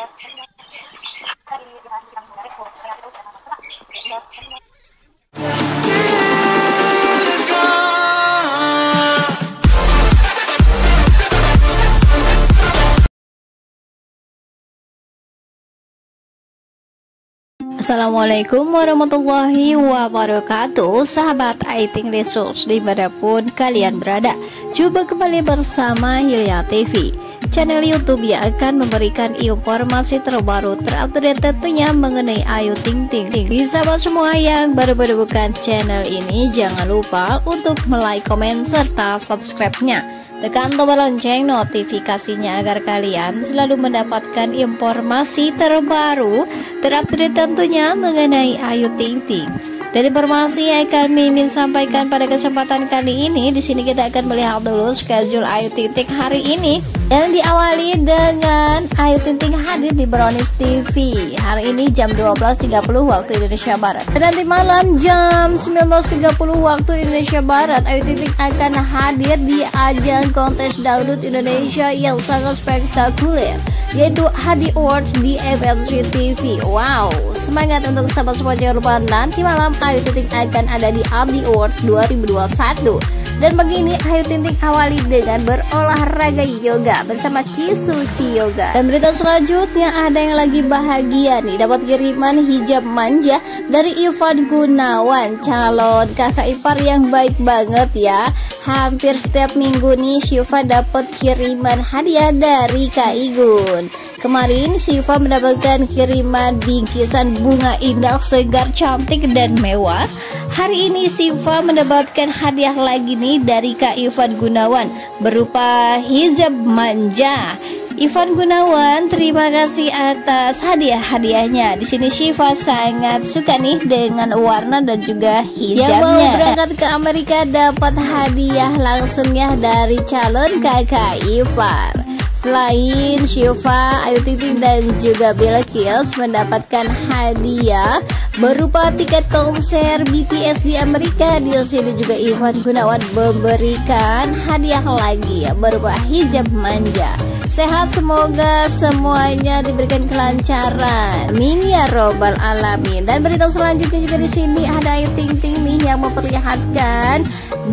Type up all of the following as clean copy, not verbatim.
Assalamualaikum warahmatullahi wabarakatuh, sahabat Ayu Ting Resource dimanapun kalian berada. Jumpa kembali bersama Hilya TV, channel YouTube yang akan memberikan informasi terbaru terupdate tentunya mengenai Ayu Ting Ting. Sahabat semua yang baru menemukan channel ini, jangan lupa untuk like, komen, serta subscribe-nya. Tekan tombol lonceng notifikasinya agar kalian selalu mendapatkan informasi terbaru terupdate tentunya mengenai Ayu Ting Ting. Dari informasi yang kami ingin sampaikan pada kesempatan kali ini, di sini kita akan melihat dulu schedule Ayu Ting Ting hari ini, yang diawali dengan Ayu Ting Ting hadir di Brownis TV hari ini jam 12.30 waktu Indonesia Barat. Dan nanti malam jam 19.30 waktu Indonesia Barat, Ayu Ting Ting akan hadir di ajang kontes dangdut Indonesia yang sangat spektakuler, yaitu HDI Awards di FN3 TV. Wow, semangat untuk sahabat semua, jangan lupa nanti malam Ayu Ting Ting akan ada di HDI Awards 2021. Dan begini Ayu Ting Ting awali dengan berolahraga yoga bersama Chi Suci Yoga. Dan berita selanjutnya ada yang lagi bahagia nih, dapat kiriman hijab manja dari Ivan Gunawan, calon kakak ipar yang baik banget ya. Hampir setiap minggu nih Syifa dapat kiriman hadiah dari Kak Igun. Kemarin Syifa mendapatkan kiriman bingkisan bunga indah segar, cantik dan mewah. Hari ini Syifa mendapatkan hadiah lagi nih dari Kak Ivan Gunawan berupa hijab manja. Ivan Gunawan, terima kasih atas hadiah-hadiahnya. Di sini Syifa sangat suka nih dengan warna dan juga hijabnya. Yang mau berangkat ke Amerika dapat hadiah langsung ya dari calon kakak ipar. Selain Syifa, Ayu Ting Ting dan juga Bella Kills mendapatkan hadiah berupa tiket konser BTS di Amerika. Di sini juga Ivan Gunawan memberikan hadiah lagi ya, berupa hijab manja. Sehat, semoga semuanya diberikan kelancaran. Amin ya robbal alamin. Dan berita selanjutnya juga di sini ada Ayu Ting Ting nih yang memperlihatkan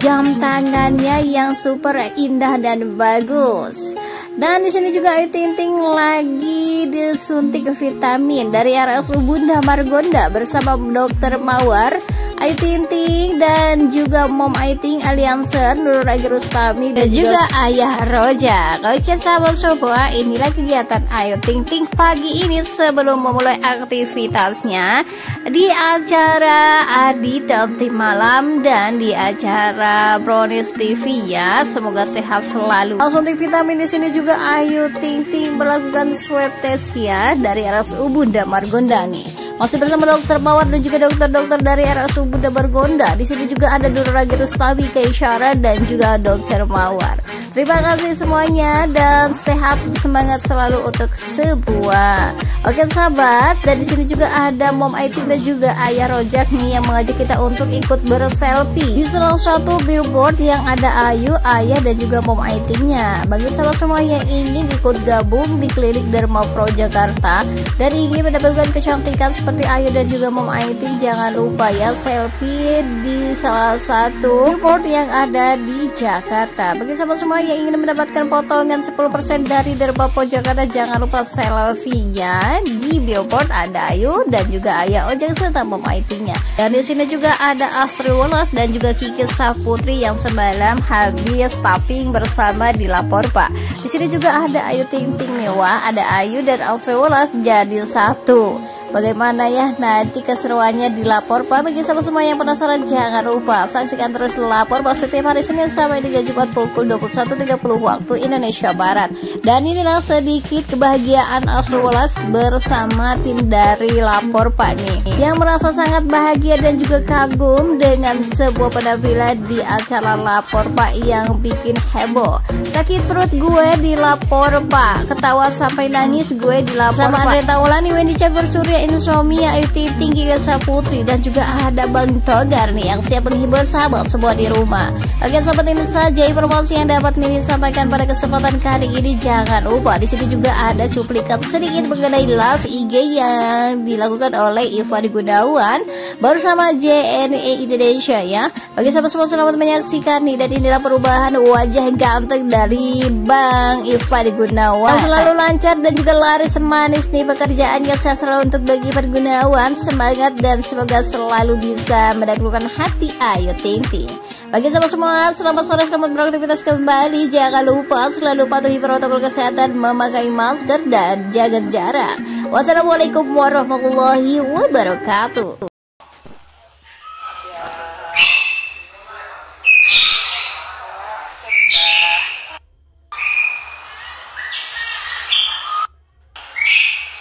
jam tangannya yang super indah dan bagus. Dan di sini juga Ayu Ting Ting lagi disuntik vitamin dari RSU Bunda Margonda bersama Dokter Mawar. Ayu Ting Ting dan juga Mom Ayu Ting Alianser Nur Rustami dan juga Ayah Rojak. Oke sahabat semua, inilah kegiatan Ayu Ting Ting pagi ini sebelum memulai aktivitasnya di acara Adi Tanti Malam dan di acara Brownis TV ya. Semoga sehat selalu. Langsung vitamin di sini juga Ayu Ting Ting melakukan swab test ya dari RSU Bunda Margonda nih. Masih bersama Dokter Mawar dan juga dokter-dokter dari RSU Bunda Margonda. Di sini juga ada Nuragi Rustawi, Keisyara dan juga Dokter Mawar. Terima kasih semuanya dan sehat semangat selalu untuk semua. Oke sahabat, dan di sini juga ada Mom Ayu Ting dan juga Ayah Rojak nih yang mengajak kita untuk ikut berselfie di salah satu billboard yang ada Ayu, Ayah dan juga Mom Ayu Ting-nya. Bagi sahabat semua yang ingin ikut gabung di klinik Dermapro Jakarta dan ingin mendapatkan kecantikan seperti Ayu dan juga Mom Ayu Ting, jangan lupa ya selfie di salah satu billboard yang ada di Jakarta. Bagi sahabat semua yang ingin mendapatkan potongan 10% dari Dermapro Jakarta, jangan lupa selfie ya di billboard ada Ayu dan juga Ayah Ojek serta Mom Ayu Ting-nya. Dan di sini juga ada Astri Wolos dan juga Kiki Saputri yang semalam habis taping bersama di Lapor Pak. Di sini juga ada Ayu Ting Ting nih, wah ada Ayu dan Astri Wolos jadi satu. Bagaimana ya nanti keseruannya di Lapor Pak? Bagi sahabat semua yang penasaran, jangan lupa saksikan terus Lapor Pak setiap hari Senin sampai 3 Jumat pukul 21.30 waktu Indonesia Barat. Dan inilah sedikit kebahagiaan Astri Wolos bersama tim dari Lapor Pak nih, yang merasa sangat bahagia dan juga kagum dengan sebuah penampilan di acara Lapor Pak yang bikin heboh. Sakit perut gue di Lapor Pak, ketawa sampai nangis gue di Lapor Pak. Sama Andre Taulany, Wendy Cagur, Surya doain suami Ayu Ting Ting Giga Putri, dan juga ada Bang Togar nih yang siap menghibur sahabat semua di rumah. Oke sahabat, ini saja informasi yang dapat Mimin sampaikan pada kesempatan kali ini. Jangan lupa di sini juga ada cuplikan sedikit mengenai live IG yang dilakukan oleh Ivan Gunawan bersama JNE Indonesia ya. Bagi sahabat semua selamat menyaksikan nih, dan inilah perubahan wajah ganteng dari Bang Ivan Gunawan. Yang selalu lancar dan juga laris manis nih pekerjaannya. Saya selalu untuk bagi Ivan Gunawan, semangat dan semoga selalu bisa menaklukkan hati Ayu Ting Ting. Bagi sahabat semua selamat sore, selamat beraktivitas kembali. Jangan lupa selalu patuhi protokol kesehatan, memakai masker dan jaga jarak. Wassalamualaikum warahmatullahi wabarakatuh.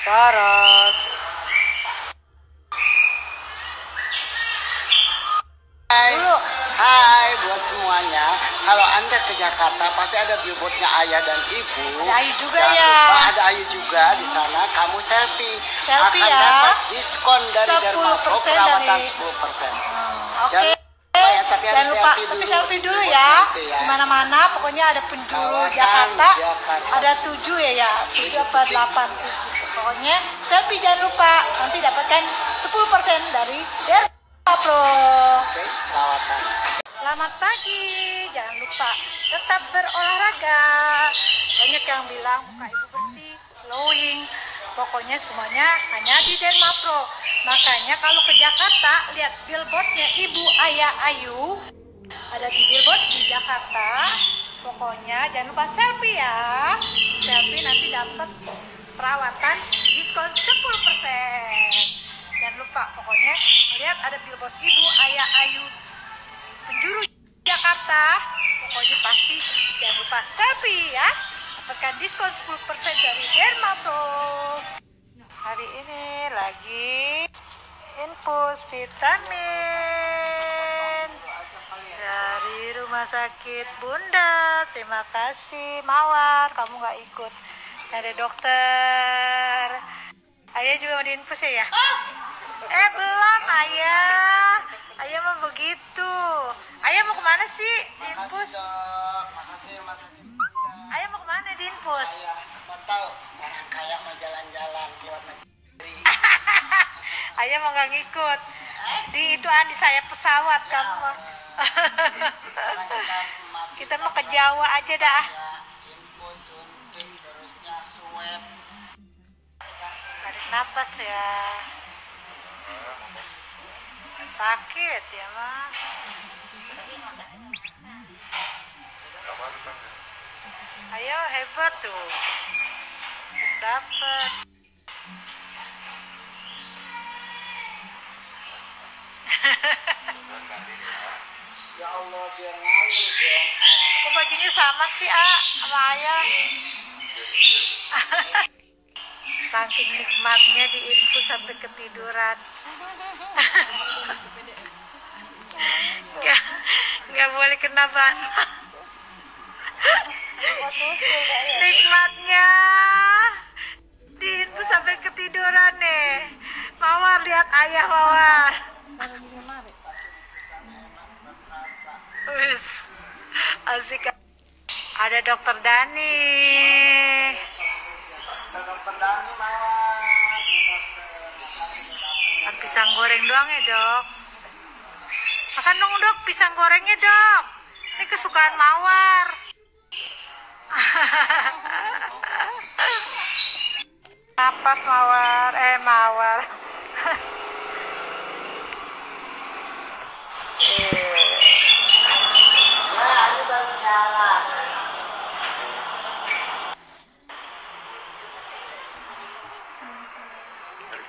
Syarat Hai buat semuanya. Kalau Anda ke Jakarta pasti ada billboardnya ayah dan ibu. Ada Ayu juga. Jangan ya lupa, ada Ayu juga di sana. Kamu selfie akan ya dapat diskon dari Dermapro perawatan 10%. Oke. Jangan lupa, tapi selfie dulu ya. Mana-mana, pokoknya ada penjuru Jakarta. Ada 7 ya, 7 atau 8. Pokoknya selfie jangan lupa, nanti dapatkan 10% dari Dermapro. Oke, perawatan. Selamat pagi, jangan lupa tetap berolahraga. Banyak yang bilang muka ibu bersih, glowing. Pokoknya semuanya hanya di Dermapro. Makanya kalau ke Jakarta, lihat billboardnya Ibu Ayah Ayu. Ada di billboard di Jakarta. Pokoknya jangan lupa selfie ya. Selfie nanti dapat perawatan diskon 10%. Jangan lupa pokoknya lihat ada billboard Ibu Ayah Ayu penjuru Jakarta. Pokoknya pasti jangan lupa selfie ya. Dapatkan diskon 10% dari Dermapro. Hari ini lagi infus vitamin dari rumah sakit Bunda. Terima kasih Mawar, kamu nggak ikut. Ada dokter. Ayah juga mau diinfus ya? Belum ayah. Ayah mau begitu. Ayah mau kemana sih diinfus? Makasih rumah sakit. Ayah mau kemana diinfus? Ayah mau tahu, orang kaya mau jalan-jalan keluar negeri. Ayah mau nggak ngikut. Di itu Andi saya pesawat ya, kamu. Ya. Kita mau ke Jawa aja dah. Infus, suntik, terusnya swab. Tarik nafas ya. Sakit ya mas. Ayo hebat tuh. Dapat. Ya Allah biar ngalir dong. Kok bajunya sama sih sama ayah. Saking nikmatnya diinfus sampai ketiduran. Nggak boleh kena bantal. Nikmatnya diinfus sampai ketiduran nih. Mawar lihat ayah Mawar. Wis, asik. Ada dokter Dani. Makan pisang goreng doang ya dok. Makan dong dok pisang gorengnya dok. Ini kesukaan Mawar. Napas Mawar, Mawar.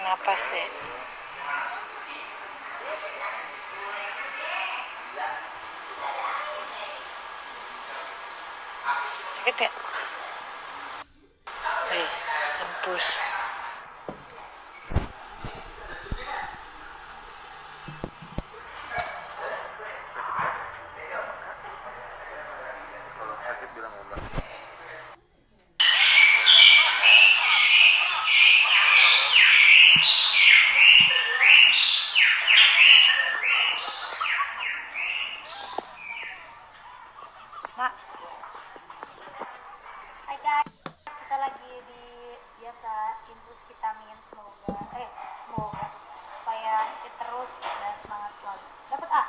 Napas deh. Dikit ya. Hei, tempus. terus dan semangat selalu. Dapat A.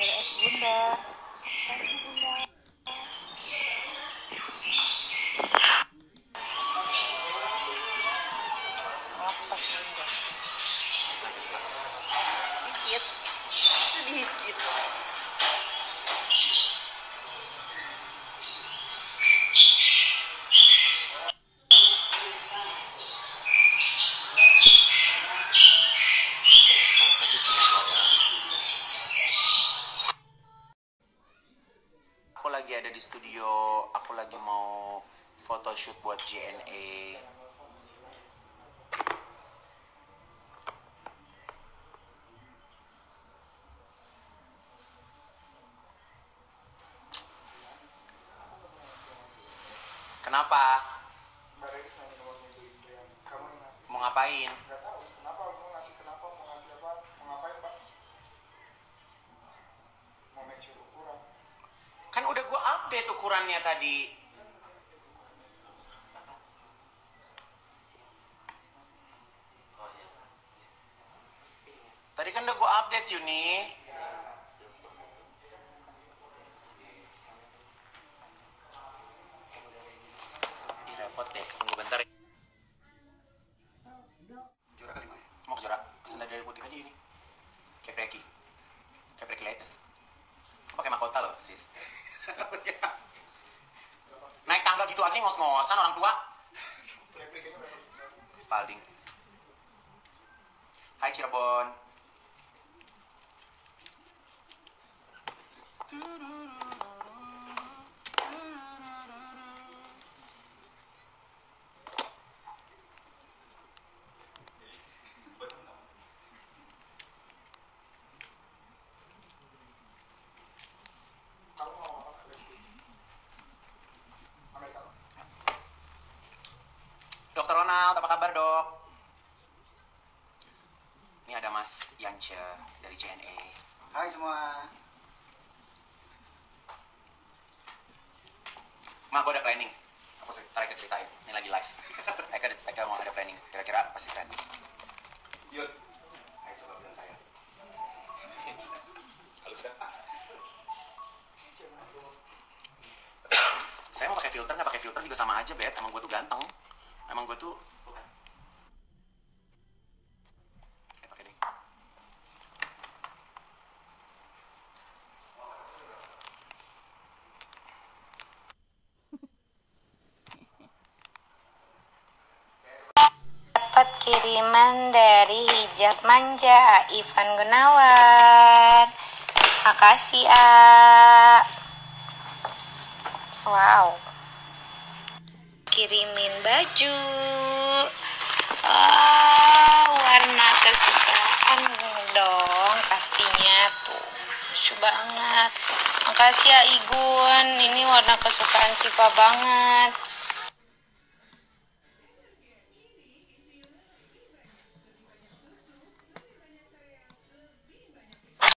RS Bunda. Thank you Bunda. Photoshoot buat JNE. Kenapa? Mau ngapain? Gak tahu. Kenapa mau ngasih apa? Mau ngapain pas? Mau make sure ukuran. Kan udah gua update ukurannya tadi. Tadi kan udah gue update Yuni. Ini repot deh, tunggu bentar ya. Juara kali mana? Mau ke juara? Kesana dari putih aja ini. Kayak breki latest. Pakai mahkota loh sis. Naik tangga gitu aja ngos-ngosan orang tua. Spalding. Hai Cirebon. Dokter Ronald, apa kabar dok? Ini ada Mas Yance dari JNE. Hai semua. Ma, gue ada planning. Apa sih? Ntar Eka ceritain. Ini lagi live. Eka mau ada planning. Kira-kira pasti keren. Yud. Ayo coba bilang saya. Halo, saya mau pakai filter, nggak pakai filter juga sama aja, Beb. Emang gue tuh ganteng. Emang gue tuh... Kiriman dari hijab manja Ivan Gunawan. Makasih A. Wow. Kirimin baju. Oh, warna kesukaan dong pastinya tuh. Lucu banget. Makasih ya Igun. Ini warna kesukaan Siva banget.